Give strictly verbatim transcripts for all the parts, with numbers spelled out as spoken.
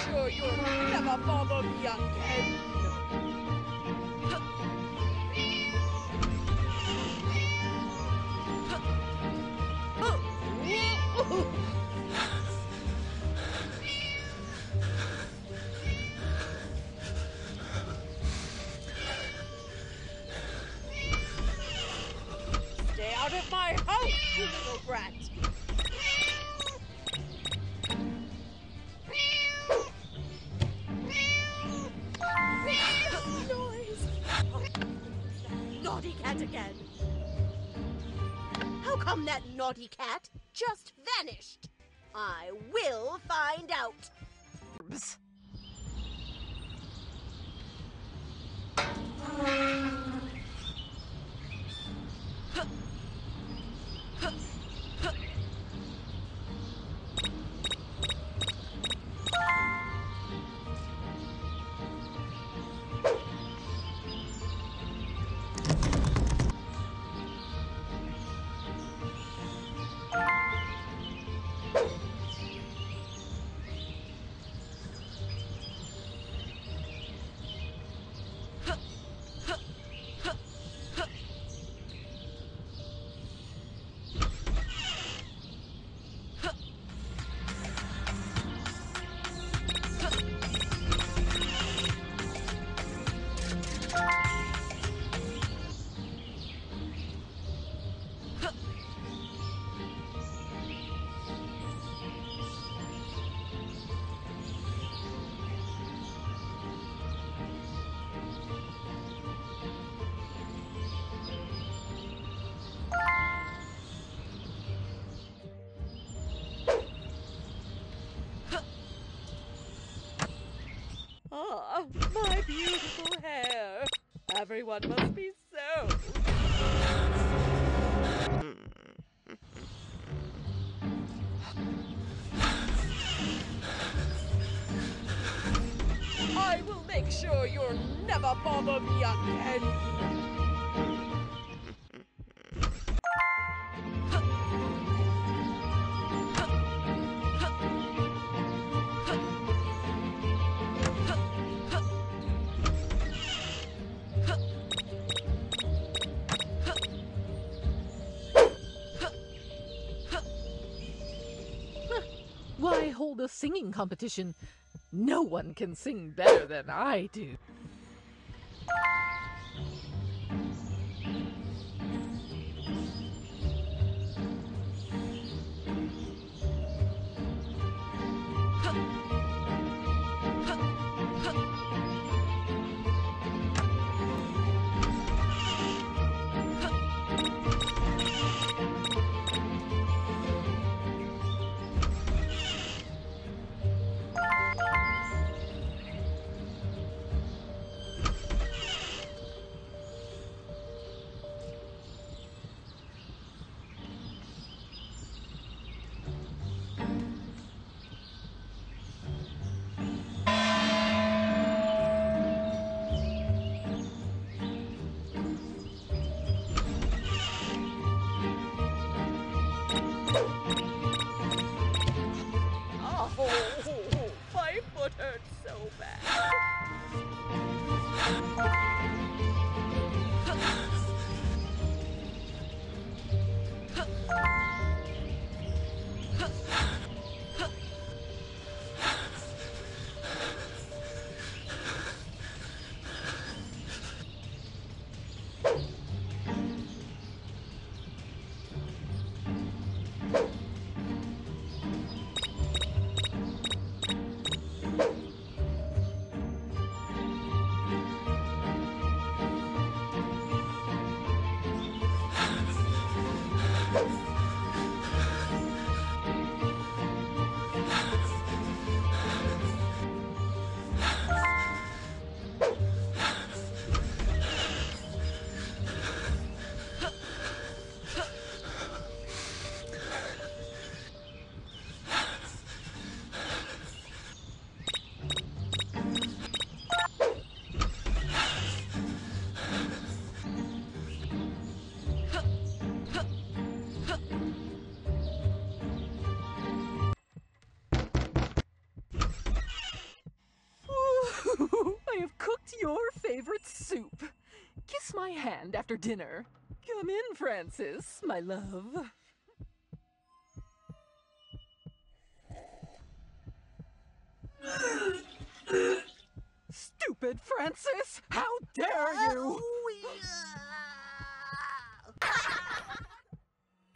sure you'll never bother me again. Stay out of my house, you little brat! Naughty cat again. How come that naughty cat just vanished? I will find out. Oops. Ah, my beautiful hair. Everyone must be so. I will make sure you'll never bother me again. Why hold a singing competition? No one can sing better than I do. favorite soup. Kiss my hand after dinner. Come in, Francis, my love. Stupid Francis! How dare you!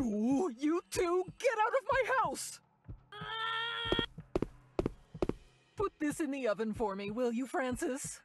Ooh, you two, get out of my house! Put this in the oven for me, will you, Francis?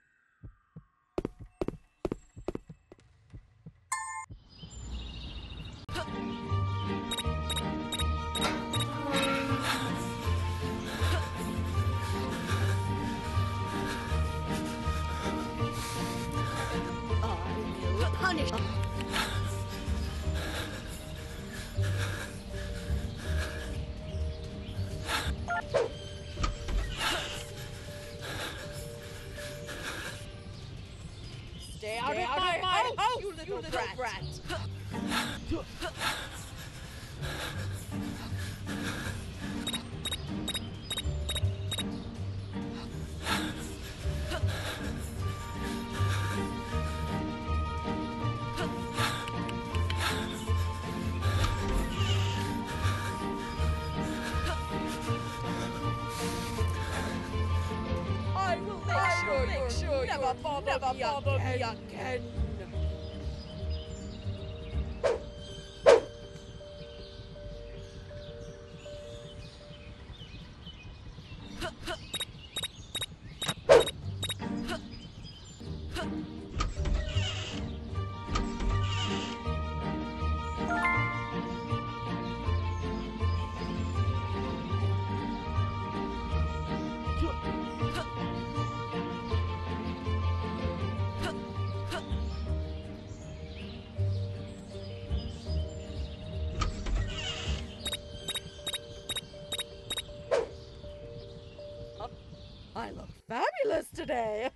I look fabulous today!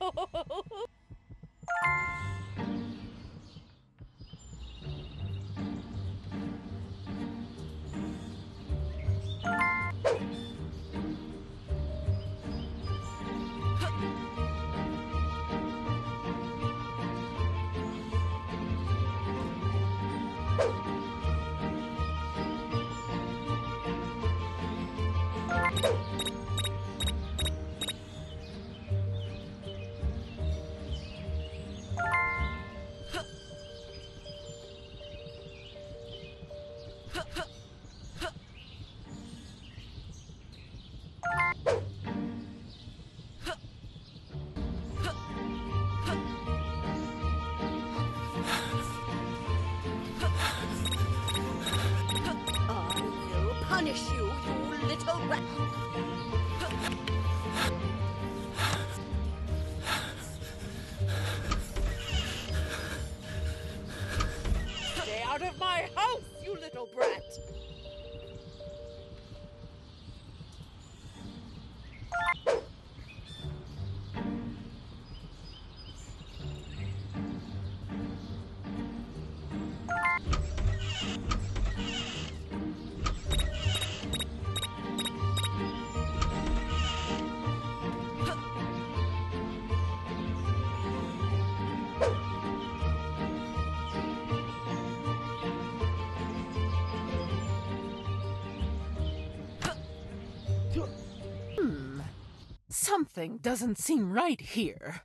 Something doesn't seem right here.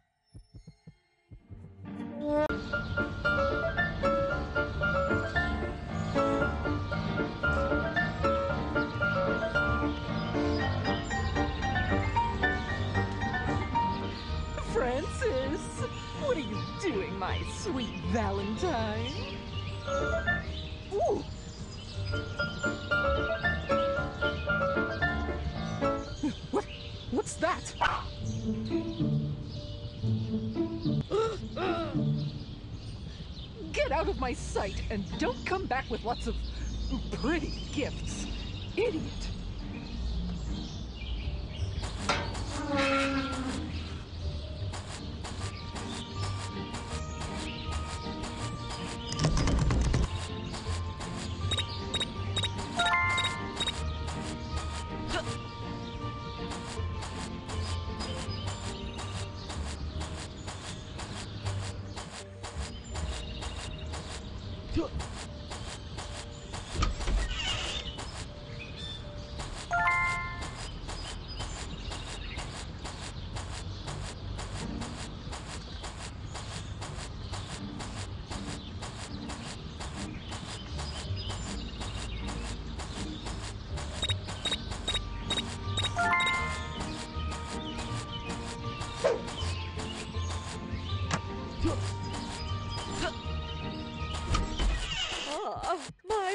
Francis, what are you doing, my sweet Valentine? Ooh! What's that? Get out of my sight and don't come back with lots of pretty gifts, idiot.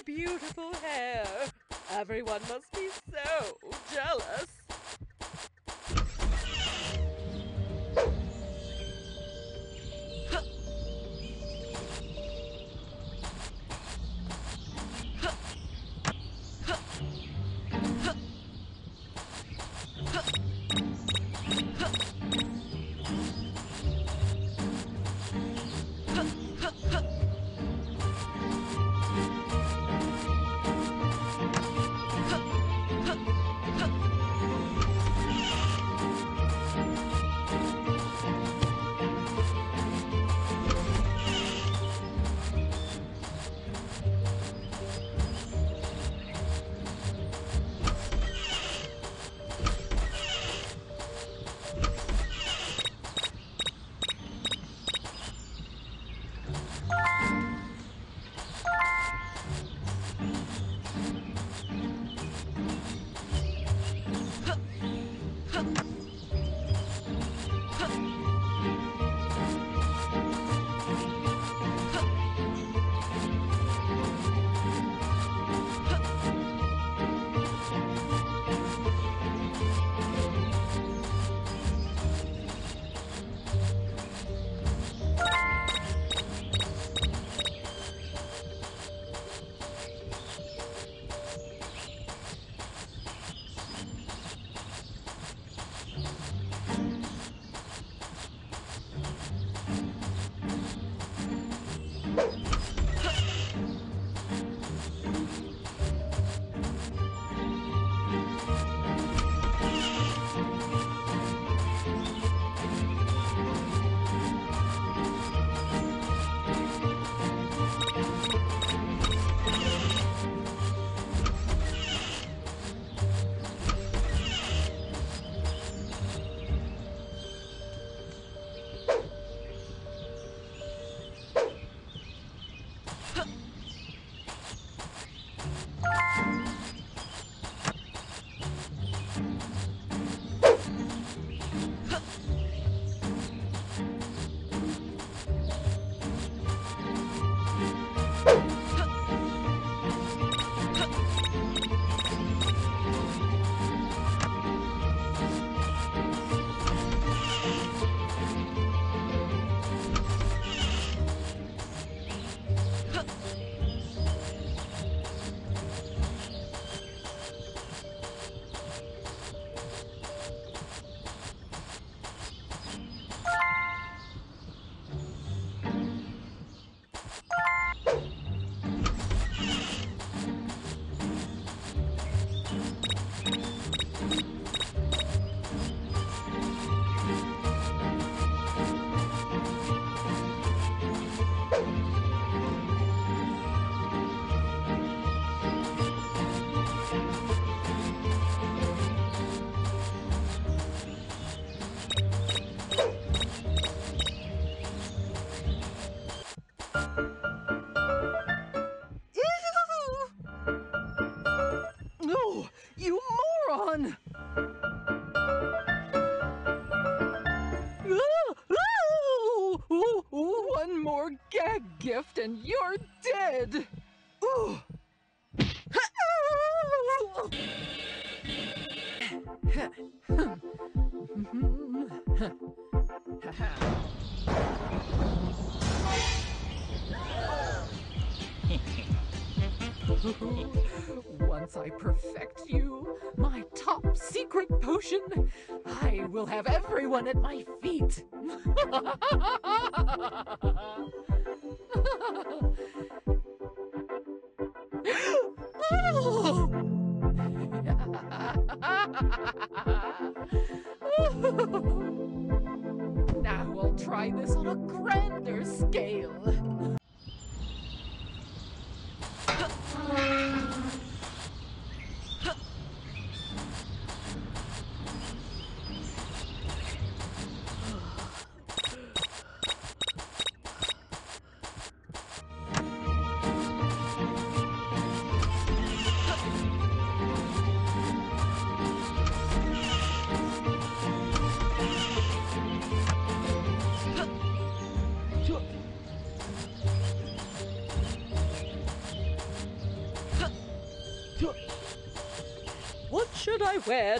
Beautiful hair. Everyone must be so jealous. Gift and you're dead! Ooh. Once I perfect you, my top secret potion, I will have everyone at my feet! Oh! Now we'll try this on a grander scale. should I wear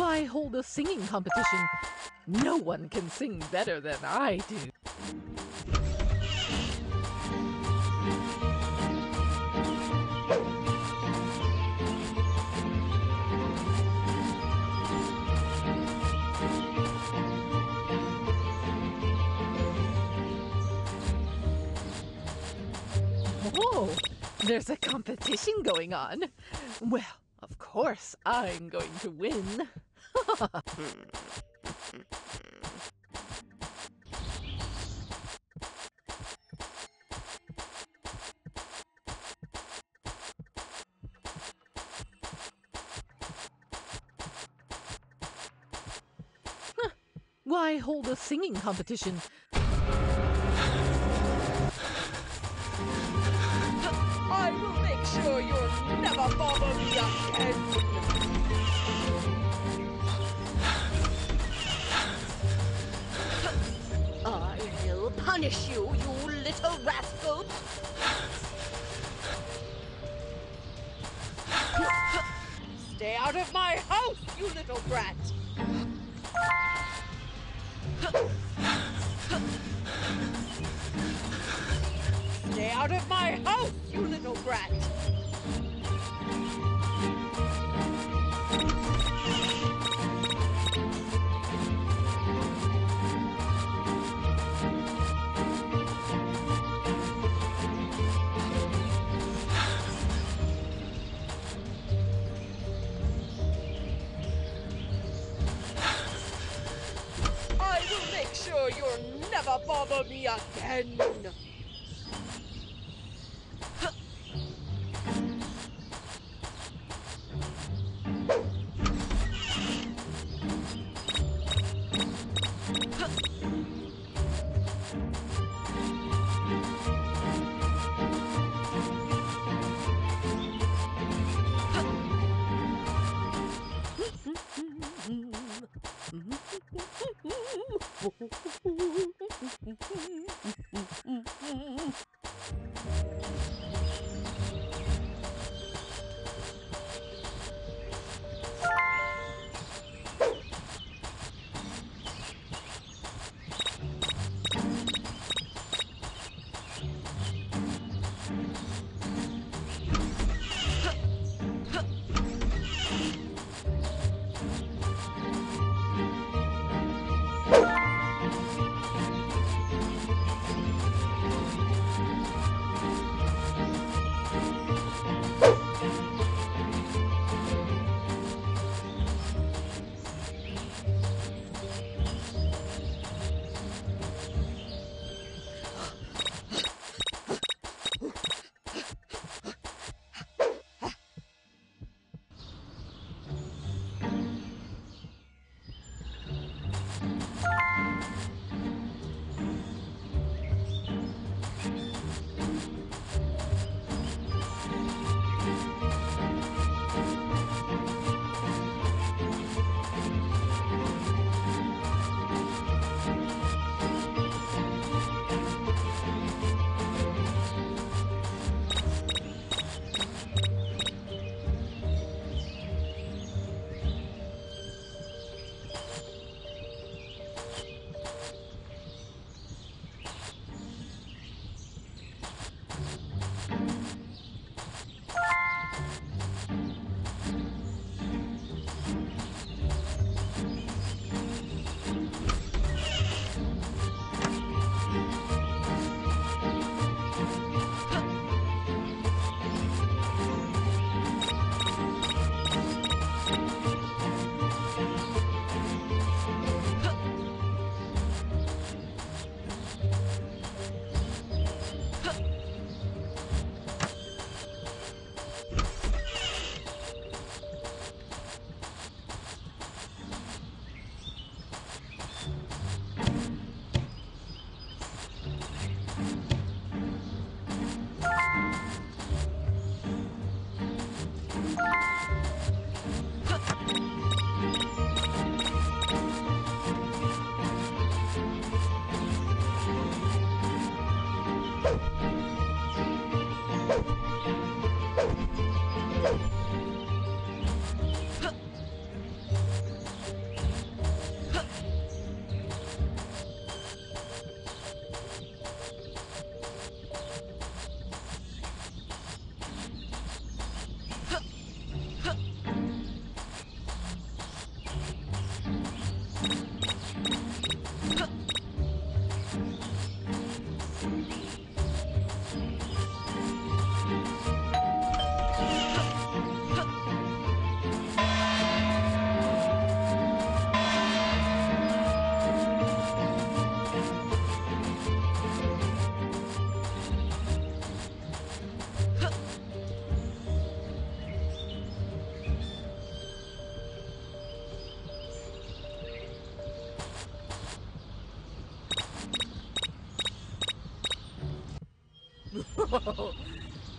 I hold a singing competition. No one can sing better than I do. Oh, there's a competition going on. Well, of course I'm going to win. Why hold a singing competition? I will make sure you'll never bother me again. Punish you, you little rascal! Stay out of my house, you little brat! Stay out of my house, you little brat! You'll never bother me again.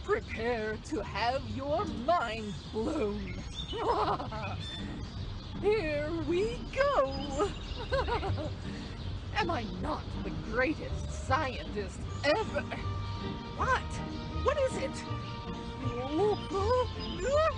Prepare to have your mind blown. Here we go. Am I not the greatest scientist ever? What? What is it?